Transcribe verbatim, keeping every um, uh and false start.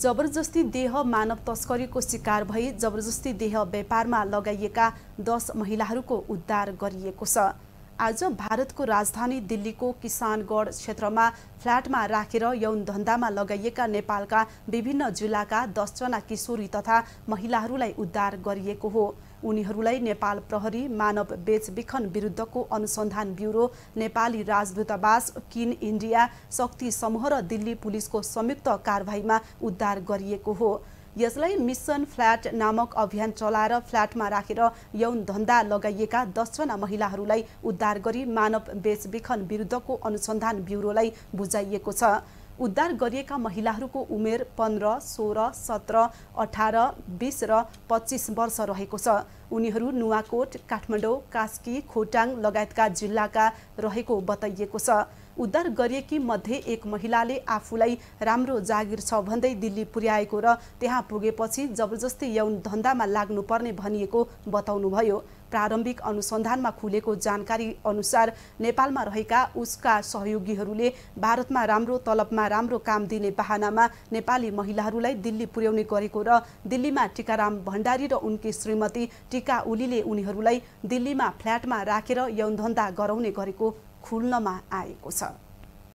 जबरजस्ती देह मानव तस्करीको शिकार भई जबरजस्ती देह व्यापारमा लगाइएका दस महिलाहरूको उद्धार गरिएको छ। आज भारतको राजधानी दिल्लीको किशनगढ क्षेत्रमा फ्ल्याटमा राखेर यौन धन्दामा लगाइएका नेपालका विभिन्न जिल्लाका दस जना किशोरी तथा महिलाहरूलाई उद्धार गरिएको हो। उनीहरूलाई नेपाल प्रहरी मानव बेचबिखन विरुद्धको अनुसन्धान ब्युरो, नेपाली राजदूतावास, किन इन्डिया, शक्ति समूह र दिल्ली पुलिसको संयुक्त कारबाहीमा उद्धार गरिएको हो। यसलाई मिशन फ्ल्याट नामक अभियान चलाएर फ्ल्याटमा राखेर यौन धन्दा लगाइएका दसजना महिलाहरूलाई उद्धार गरी मानव बेचबिखन विरुद्धको अनुसन्धान ब्युरोलाई बुझाइएको छ। उद्धार गरिएका महिलाहरूको उमेर पन्ध्र, सोह्र, सत्र, अठार, बीस र पच्चीस वर्ष रहेको छ। उनीहरू नुवाकोट, काठमाडौँ, कास्की, खोटाङ लगायतका जिल्लाका रहेको बताइएको छ। उद्धार गरिएकी मध्ये एक महिलाले आफूलाई राम्रो जागिर छ भन्दै दिल्ली पुर्याएको र त्यहाँ पुगेपछि जबरजस्ती यौन धन्दामा लाग्नुपर्ने भनिएको बताउनुभयो। प्रारम्भिक अनुसन्धानमा खुलेको जानकारी अनुसार नेपालमा रहेका उसका सहयोगीहरूले भारतमा राम्रो तलबमा राम्रो काम दिने बहानामा नेपाली महिलाहरूलाई दिल्ली पुर्याउने गरेको र दिल्लीमा टिकाराम भण्डारी र उनकी श्रीमती टिका ओलीले उनीहरूलाई दिल्लीमा फ्ल्याटमा राखेर यौन धन्दा गराउने गरेको खुल्नमा आएको छ।